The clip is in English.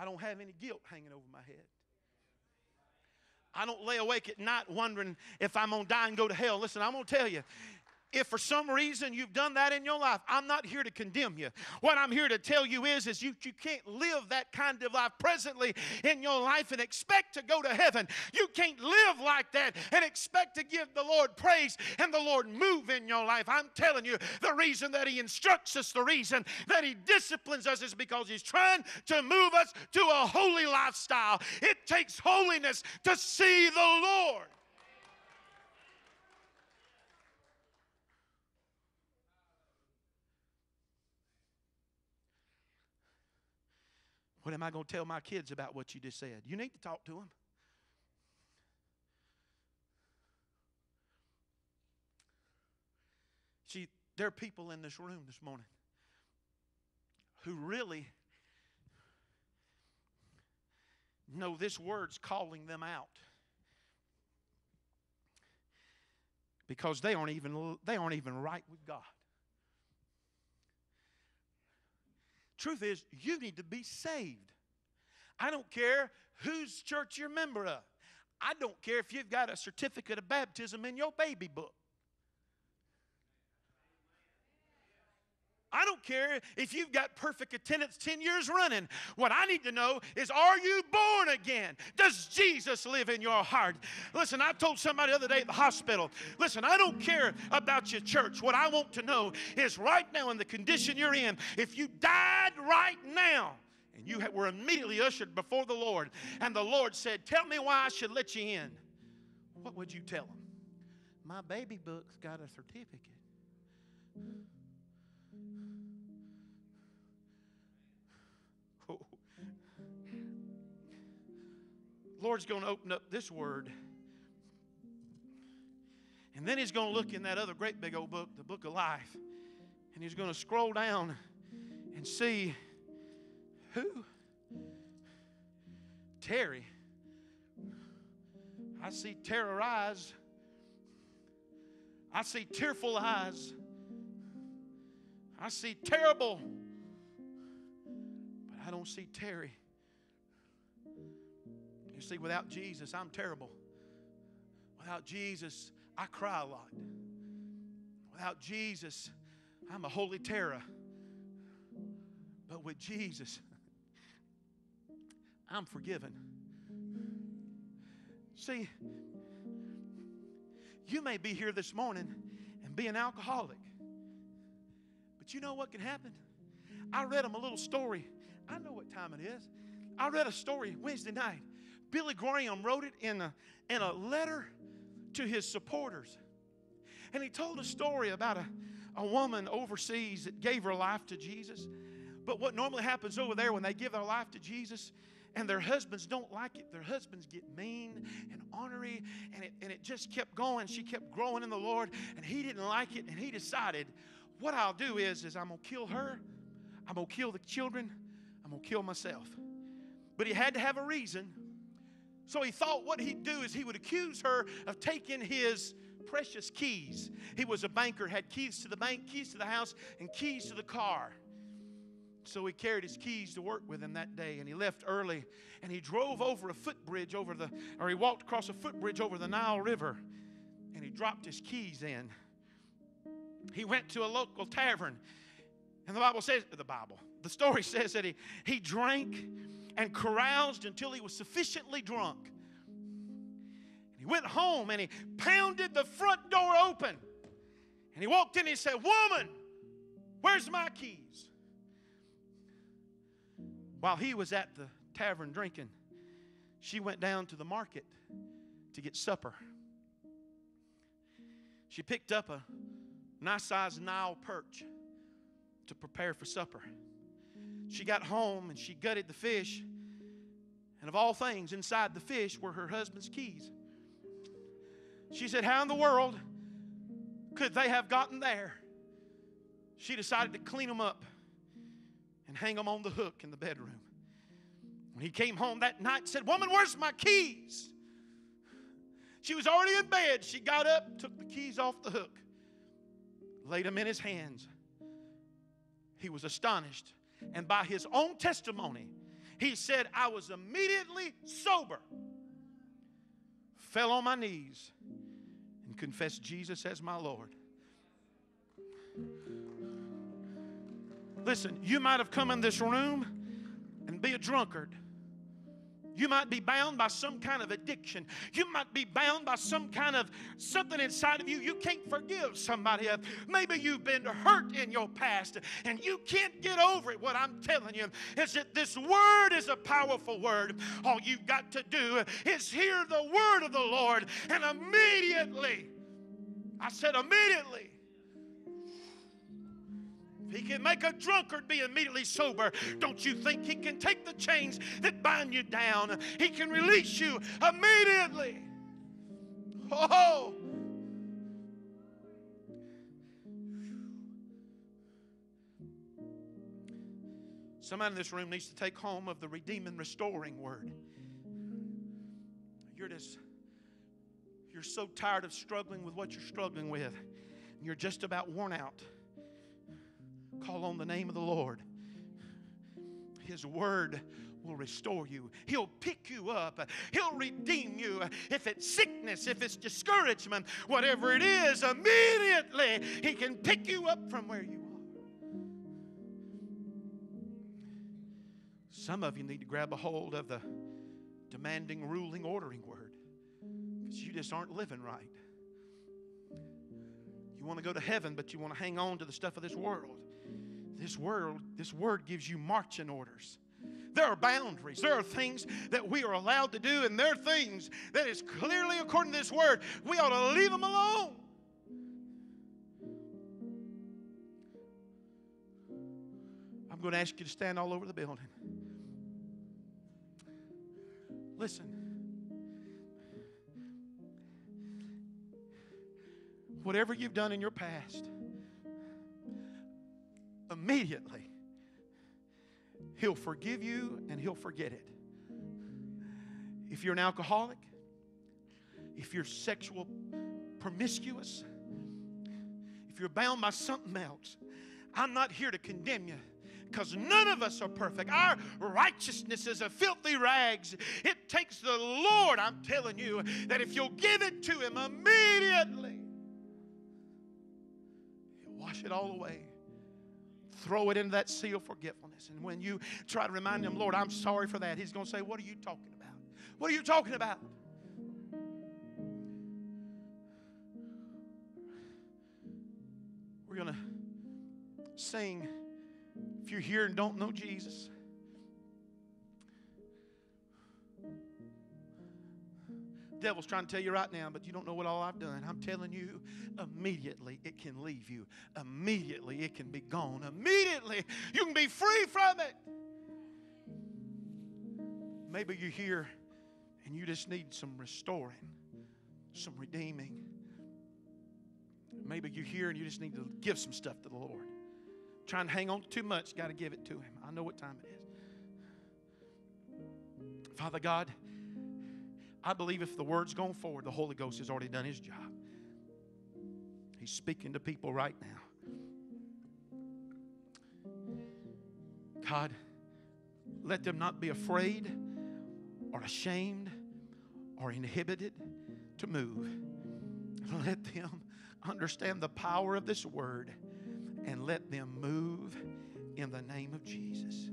I don't have any guilt hanging over my head. I don't lay awake at night wondering if I'm going to die and go to hell. Listen, I'm going to tell you, if for some reason you've done that in your life, I'm not here to condemn you. What I'm here to tell you is you can't live that kind of life presently in your life and expect to go to heaven. You can't live like that and expect to give the Lord praise and the Lord move in your life. I'm telling you, the reason that He instructs us, the reason that He disciplines us is because He's trying to move us to a holy lifestyle. It takes holiness to see the Lord. What am I going to tell my kids about what you just said? You need to talk to them. See, there are people in this room this morning who really know this word's calling them out because they aren't even right with God. Truth is, you need to be saved. I don't care whose church you're a member of. I don't care if you've got a certificate of baptism in your baby book. I don't care if you've got perfect attendance 10 years running. What I need to know is, are you born again? Does Jesus live in your heart? Listen, I told somebody the other day at the hospital, listen, I don't care about your church. What I want to know is right now in the condition you're in, if you died right now and you were immediately ushered before the Lord and the Lord said, tell me why I should let you in, what would you tell him? My baby book's got a certificate. Lord's going to open up this word. And then He's going to look in that other great big old book, the book of life. And He's going to scroll down and see who? Terry. I see terrorized. I see tearful eyes. I see terrible. But I don't see Terry. You see, without Jesus, I'm terrible. Without Jesus, I cry a lot. Without Jesus, I'm a holy terror. But with Jesus, I'm forgiven. See, you may be here this morning and be an alcoholic. But you know what can happen? I read them a little story. I know what time it is. I read a story Wednesday night. Billy Graham wrote it in a letter to his supporters. And he told a story about a woman overseas that gave her life to Jesus. But what normally happens over there when they give their life to Jesus and their husbands don't like it, their husbands get mean and ornery, and it just kept going. She kept growing in the Lord, and he didn't like it, and he decided, what I'll do is I'm going to kill her, I'm going to kill the children, I'm going to kill myself. But he had to have a reason. So he thought what he'd do is he would accuse her of taking his precious keys. He was a banker, had keys to the bank, keys to the house, and keys to the car. So he carried his keys to work with him that day, and he left early, and he drove over a footbridge he walked across a footbridge over the Nile River, and he dropped his keys in. He went to a local tavern, and the story says that he drank and caroused until he was sufficiently drunk. And he went home and he pounded the front door open. And he walked in and he said, "Woman, where's my keys?" While he was at the tavern drinking, she went down to the market to get supper. She picked up a nice-sized Nile perch to prepare for supper. She got home and she gutted the fish. And of all things, inside the fish were her husband's keys. She said, how in the world could they have gotten there? She decided to clean them up and hang them on the hook in the bedroom. When he came home that night and said, "Woman, where's my keys?" She was already in bed. She got up, took the keys off the hook, laid them in his hands. He was astonished. And by his own testimony He said, I was immediately sober, fell on my knees, and confessed Jesus as my Lord. Listen, you might have come in this room and be a drunkard. You might be bound by some kind of addiction. You might be bound by some kind of something inside of you you can't forgive somebody else. Maybe you've been hurt in your past and you can't get over it. What I'm telling you is that this word is a powerful word. All you've got to do is hear the word of the Lord, and immediately, I said immediately, He can make a drunkard be immediately sober. Don't you think He can take the chains that bind you down? He can release you immediately. Oh! Somebody in this room needs to take home of the redeeming, restoring word. You're so tired of struggling with what you're struggling with, and you're just about worn out. Call on the name of the Lord. His word will restore you. He'll pick you up. He'll redeem you. If it's sickness, if it's discouragement, whatever it is, immediately He can pick you up from where you are. Some of you need to grab a hold of the demanding, ruling, ordering word, because you just aren't living right. You want to go to heaven, but you want to hang on to the stuff of this world. This word gives you marching orders. There are boundaries. There are things that we are allowed to do, and there are things that is clearly according to this word. We ought to leave them alone. I'm going to ask you to stand all over the building. Listen. Whatever you've done in your past, immediately, He'll forgive you and He'll forget it. If you're an alcoholic, if you're sexual promiscuous, if you're bound by something else, I'm not here to condemn you, because none of us are perfect. Our righteousness is a filthy rags. It takes the Lord, I'm telling you, that if you'll give it to Him immediately, He'll wash it all away. Throw it into that sea of forgetfulness. And when you try to remind Him, Lord, I'm sorry for that, He's going to say, what are you talking about? What are you talking about? We're going to sing. If you're here and don't know Jesus, the devil's trying to tell you right now, but you don't know what all I've done. I'm telling you, immediately it can leave you. Immediately it can be gone. Immediately you can be free from it. Maybe you're here and you just need some restoring, some redeeming. Maybe you're here and you just need to give some stuff to the Lord. Trying to hang on too much, got to give it to Him. I know what time it is. Father God, I believe if the word's gone forward, the Holy Ghost has already done His job. He's speaking to people right now. God, let them not be afraid or ashamed or inhibited to move. Let them understand the power of this word and let them move in the name of Jesus.